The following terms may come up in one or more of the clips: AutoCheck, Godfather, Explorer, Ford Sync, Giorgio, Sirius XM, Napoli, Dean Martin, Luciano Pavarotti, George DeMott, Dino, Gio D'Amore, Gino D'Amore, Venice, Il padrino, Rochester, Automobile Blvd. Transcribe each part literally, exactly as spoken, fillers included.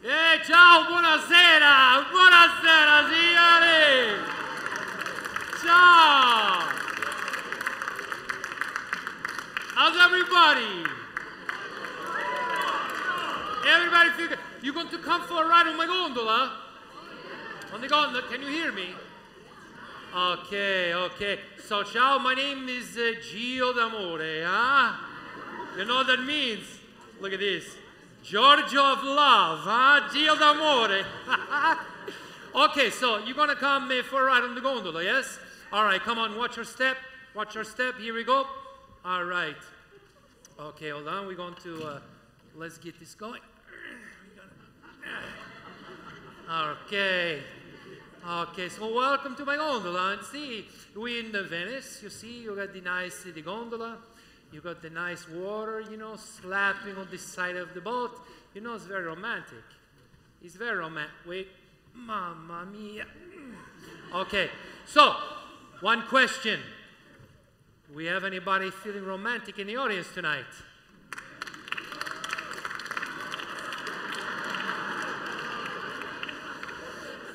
Eh, ciao, buonasera, buonasera signori! Ciao! How's everybody? Everybody feel good? You going to come for a ride on my gondola? On the gondola, can you hear me? Okay, okay. So, ciao, my name is uh, Gio d'Amore, huh? You know what that means? Look at this. Giorgio of love, huh? Gio d'Amore. Okay, so you're gonna come uh, for a ride on the gondola, yes? All right, come on, watch your step, watch your step. Here we go. All right. Okay, hold on. We're going to uh, let's get this going. Okay. Okay, so welcome to my gondola. And see, we're in Venice. You see, you got the nice city gondola. You got the nice water, you know, slapping on the side of the boat. You know, it's very romantic. It's very romantic. Wait, mamma mia. Okay, so, one question. We have anybody feeling romantic in the audience tonight?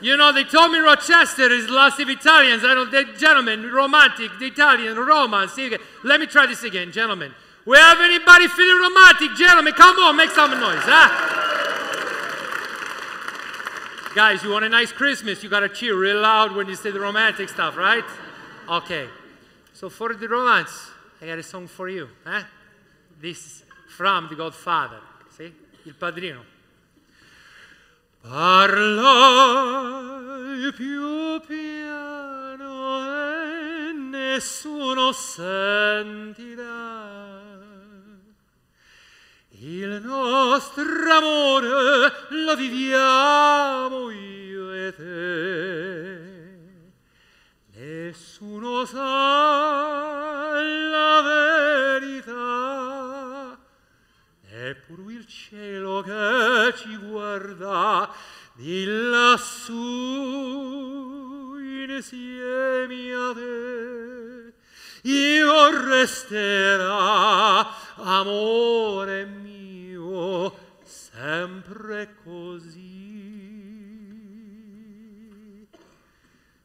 You know, they told me Rochester is lots of Italians. I don't, they, gentlemen, romantic, the Italian, Roma. See, let me try this again, gentlemen. We have anybody feeling romantic, gentlemen? Come on, make some noise, huh? Guys, you want a nice Christmas? You gotta cheer real loud when you say the romantic stuff, right? Okay. So for the romance, I got a song for you, huh? This is from the Godfather. See, Il Padrino. Parla più piano e nessuno sentirà il nostro amore, lo viviamo io e te. Nessuno sa la verità, eppur il cielo che ci guarda di lassù insieme a te, io resterà, amore mio, sempre così.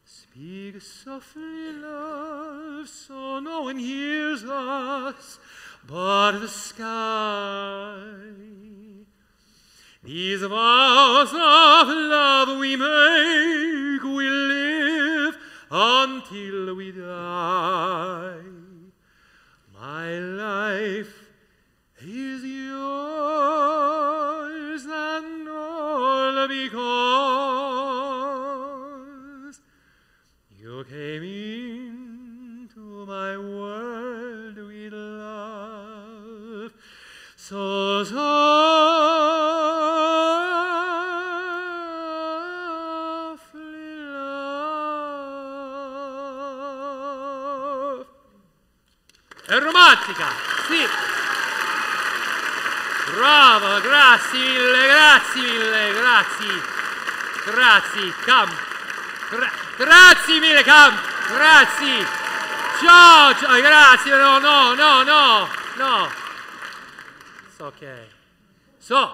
Speak softly, love, so no one hears us but the sky. These vows of love we make, we live until we die. My life is yours and all because you came into my world with love. So, so è romantica, sì. Bravo, grazie mille, grazie mille, grazie. Grazie, cam. Gra grazie mille, cam. Grazie. Ciao, ciao, grazie. No, no, no, no, no. It's okay. So,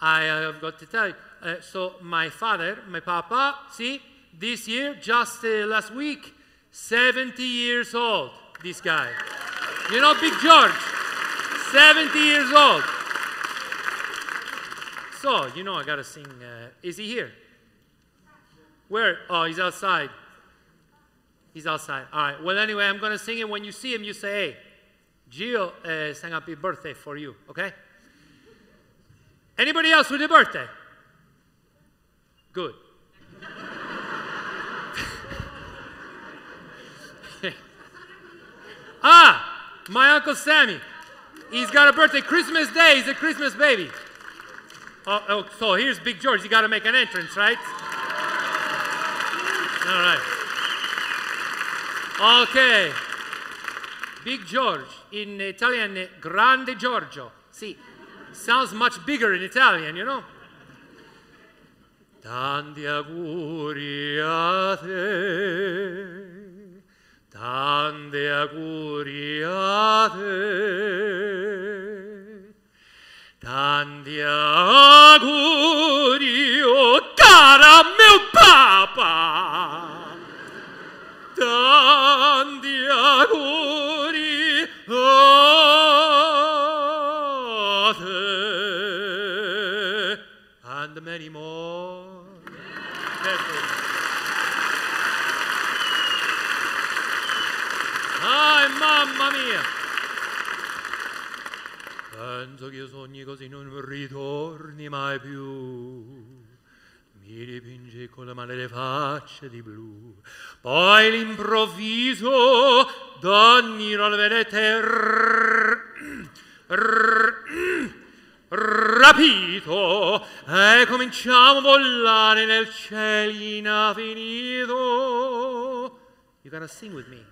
I have got to tell you. Uh, so, my father, my papa, see, this year, just uh, last week, seventy years old. This guy, you know, Big George, seventy years old. So, you know, I gotta sing. Uh, is he here? Where? Oh, he's outside. He's outside. All right. Well, anyway, I'm gonna sing it. When you see him, you say, "Hey, Gio uh, sang happy birthday for you." Okay. Anybody else with a birthday? Good. Ah, my Uncle Sammy. He's got a birthday. Christmas Day, he's a Christmas baby. Oh, oh, so here's Big George. You got to make an entrance, right? All right. Okay. Big George. In Italian, Grande Giorgio. See, sounds much bigger in Italian, you know? Tanti auguri a te. Tante auguri a te, tanti auguri. va. Tanti auguri a te, and many more. Ah, mamma mia! Penso che io sogni così non ritorni mai più. Mi dipinge con le mani le facce di blu. Poi all'improvviso d'ogni non venete rapito e cominciamo a volare nel cielo infinito. You gotta sing with me.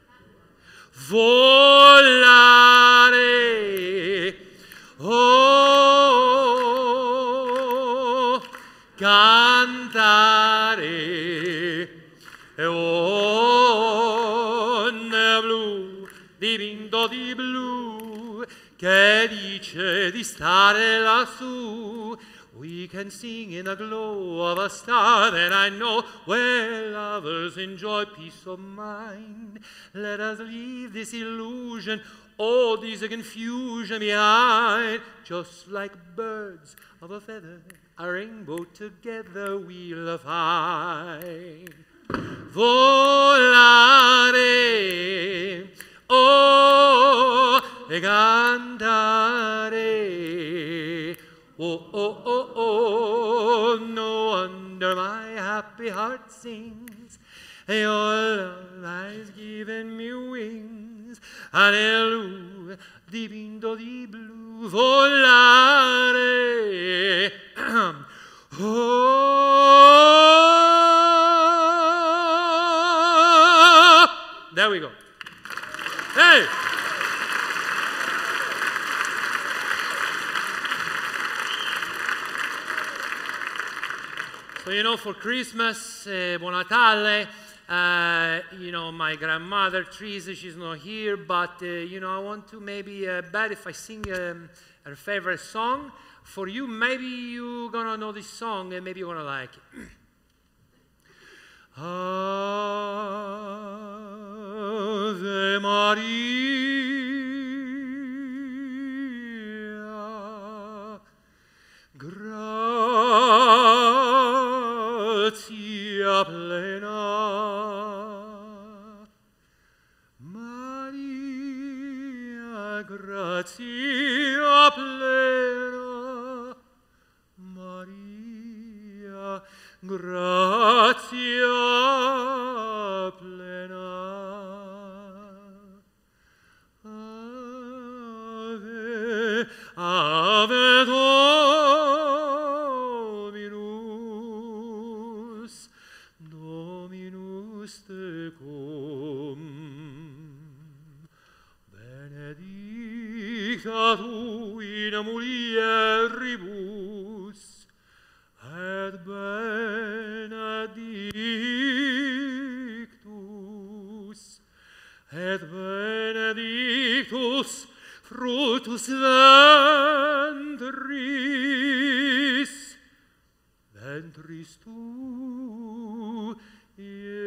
Volare. Oh, cantare e onde blu dipinto di blu che dice di stare lassù. We can sing in the glow of a star that I know, where lovers enjoy peace of mind. Let us leave this illusion, all this confusion behind. Just like birds of a feather, a rainbow together we'll find. Volare, oh, e cantare. Oh, oh, oh, oh, no wonder my happy heart sings. Your love has given me wings. Alleluia, dipinto di blu, volare. Oh, there we go. Hey! So, you know, for Christmas, uh, Buon Natale, uh, you know, my grandmother, Teresa, she's not here, but, uh, you know, I want to maybe uh, bet if I sing um, her favorite song for you, maybe you're going to know this song and maybe you're going to like it. Ave Maria, grazie. Grazia plena, Maria, grazia plena, Maria, grazia plena. Ave, ave benedicta tu in mulieribus et benedictus et benedictus fructus ventris ventris tu Jesus.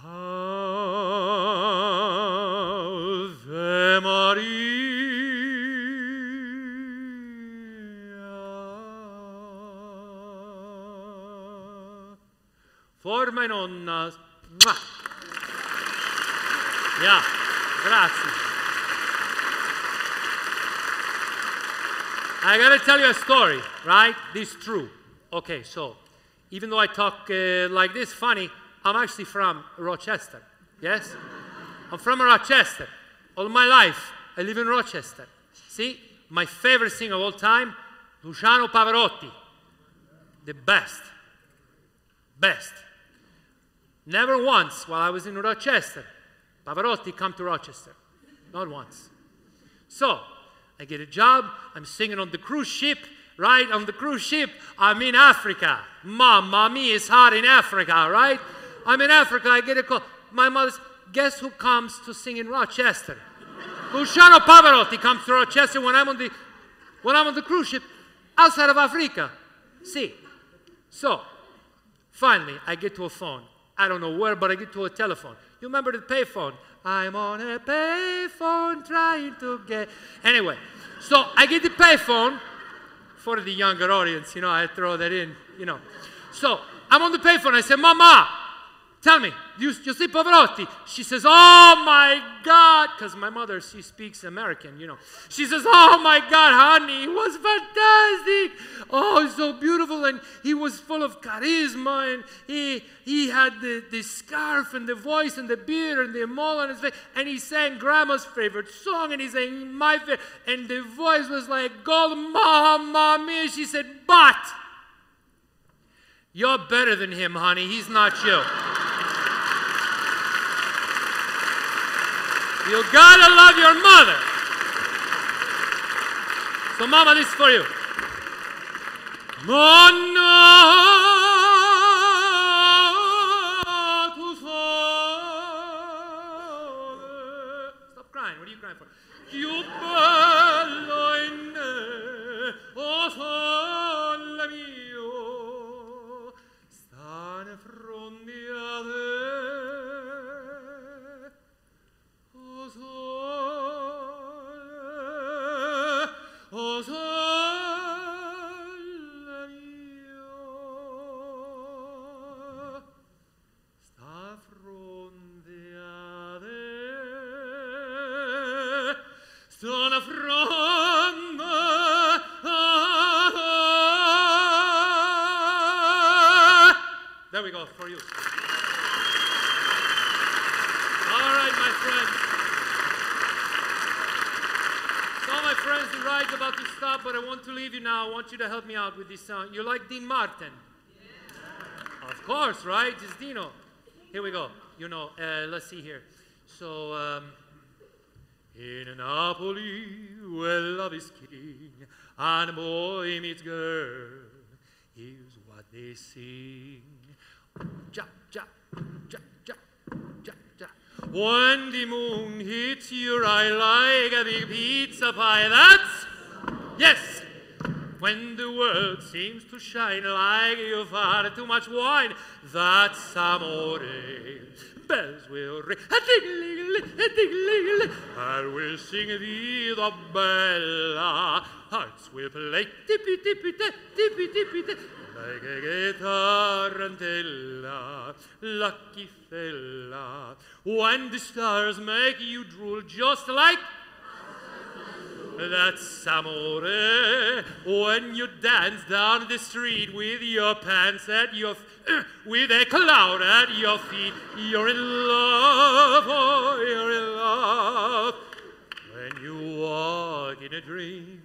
Ave Maria. For my nonna. Yeah, grazie. I gotta tell you a story, right? This is true. Okay, so even though I talk uh, like this, funny, I'm actually from Rochester. Yes? I'm from Rochester. All my life, I live in Rochester. See? My favorite singer of all time, Luciano Pavarotti. The best. Best. Never once, while I was in Rochester, Pavarotti come to Rochester. Not once. So, I get a job, I'm singing on the cruise ship, right? On the cruise ship, I'm in Africa. Mamma mia, it's hot in Africa, right? I'm in Africa, I get a call. My mother says, guess who comes to sing in Rochester? Luciano Pavarotti comes to Rochester when I'm on the, when I'm on the cruise ship outside of Africa. See? So, finally, I get to a phone. I don't know where, but I get to a telephone. You remember the payphone? I'm on a payphone trying to get... Anyway, so I get the payphone. For the younger audience, you know, I throw that in, you know. So, I'm on the payphone. I say, Mama, tell me, do you, do you see Pavarotti? She says, oh, my God, because my mother, she speaks American, you know. She says, oh, my God, honey, it was fantastic. Oh, he's so beautiful, and he was full of charisma, and he, he had the, the scarf and the voice and the beard and the mole on his face, and he sang Grandma's favorite song, and he sang my favorite, and the voice was like gold, Mamma Mia. She said, but you're better than him, honey. He's not you. You gotta love your mother. So, Mama, this is for you. Stop crying. What are you crying for? You bello in me, oh sole mio, stane frondi a te. There we go, for you. All right, my friends. So my friends, the ride's about to stop, but I want to leave you now. I want you to help me out with this song. You like Dean Martin? Yeah. Of course, right? It's Dino. Here we go. You know, uh, let's see here. So, um, in Napoli, where love is king, and a boy meets girl, here's what they sing. Ja, ja, ja, ja, ja, ja. When the moon hits your eye like a big pizza pie, that's... Yes! When the world seems to shine like you've had too much wine, that's amore. Bells will ring, a-ding-ling-ling, I will sing Vida Bella. Hearts will play, tippy-tippy-tay, tippy-tippy-tay, like a guitarantella, lucky fella. When the stars make you drool just like... That's amore. When you dance down the street with your pants at your... Uh, with a cloud at your feet, you're in love, oh, you're in love. When you walk in a dream,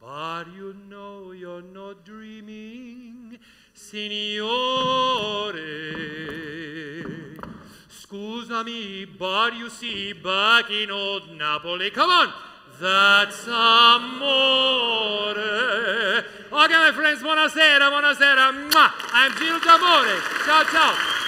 but you know you're not dreaming, signore. Scusami, but you see, back in old Napoli. Come on! That's amore. Okay, my friends, buonasera, buonasera. I'm Gino D'Amore. Ciao, ciao.